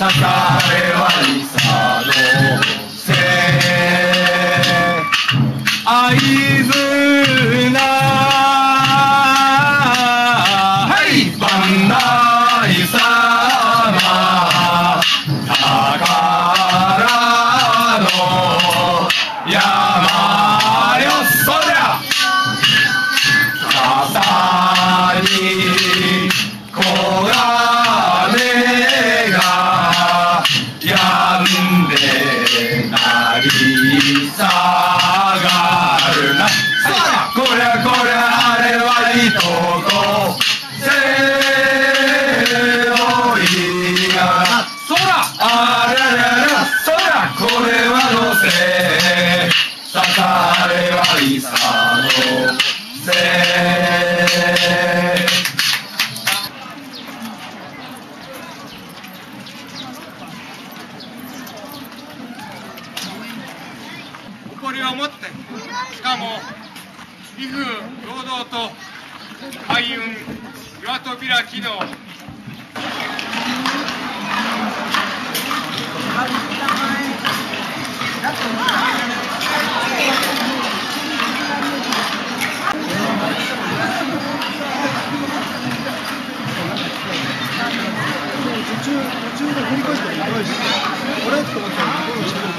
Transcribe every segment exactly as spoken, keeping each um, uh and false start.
支えはリサのせい、会津なはいバンダイ様宝の山よ、そりゃ朝にこが「下がるな」「こりゃこりゃあれはいいとこ」「背負いがな」「そらあららら」「そらこれはのせ」「さされはいさのせ」誇りを持って、しかも威風堂々と開運岩戸開きの途中で振り返ってもよいし、これって思ったら心をしてくる。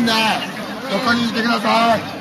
んね、ここにいてください。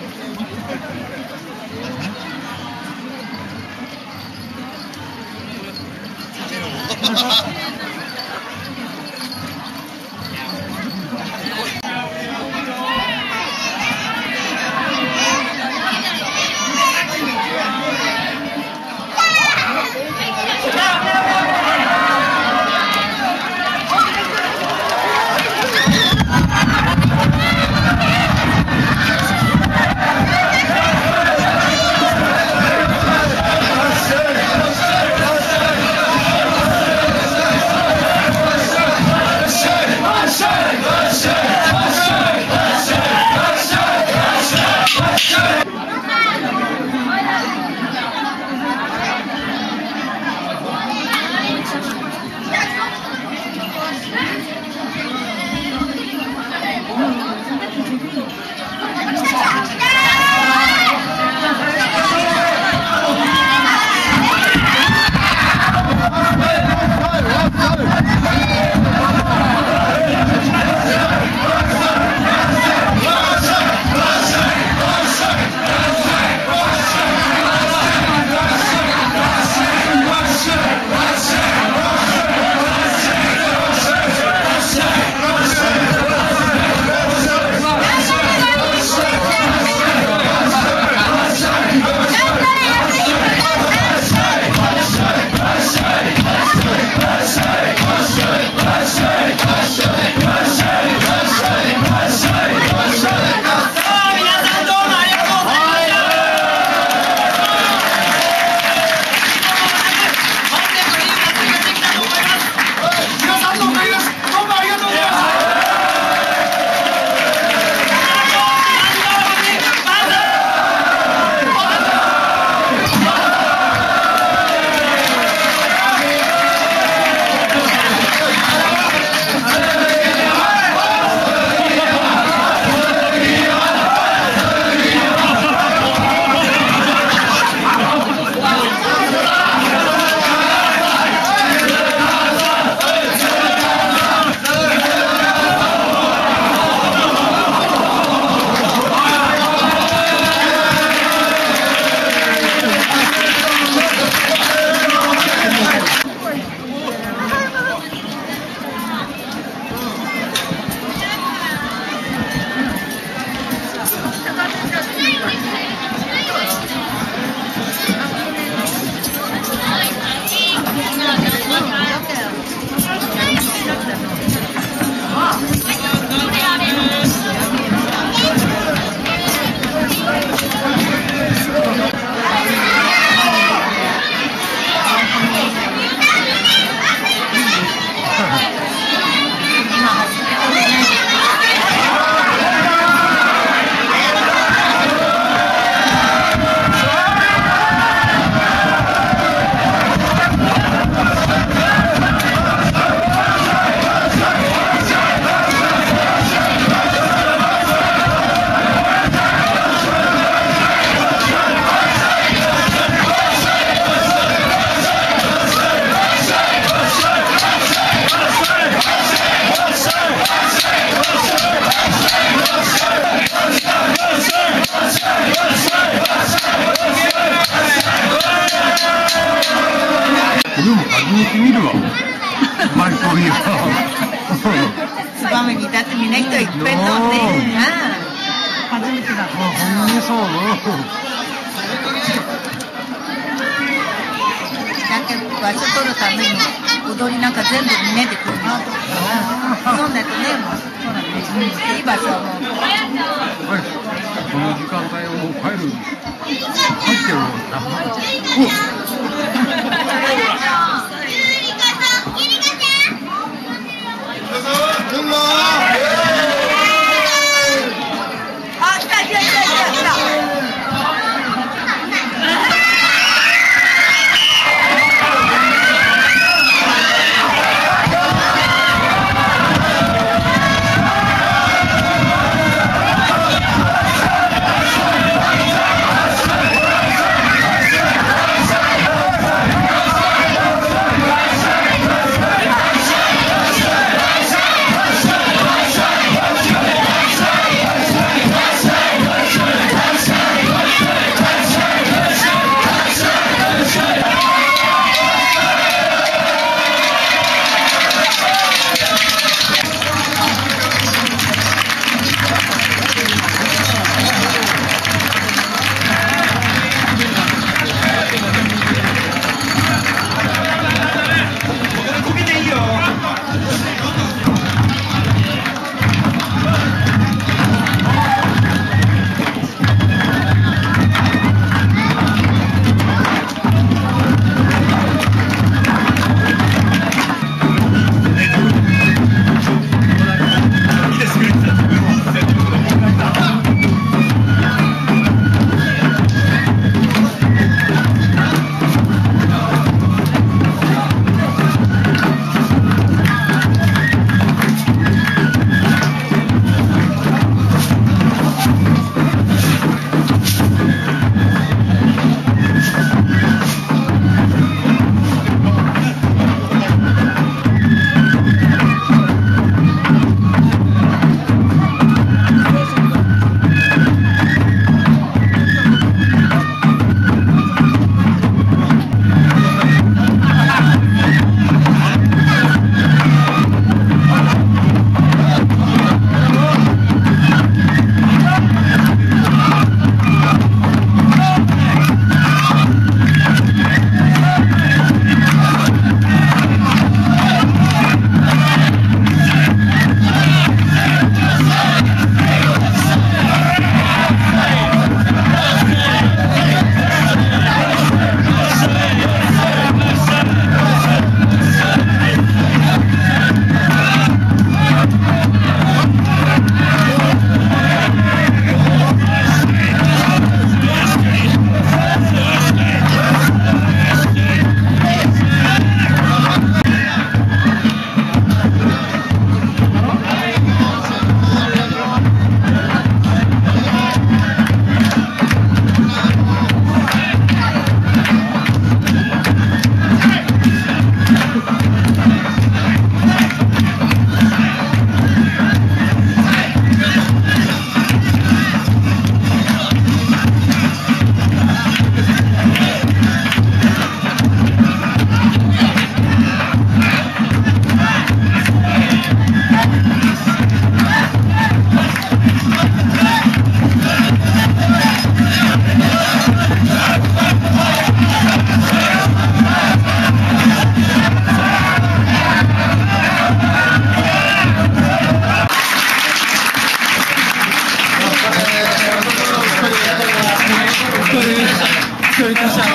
勝利いたしまし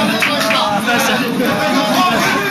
た。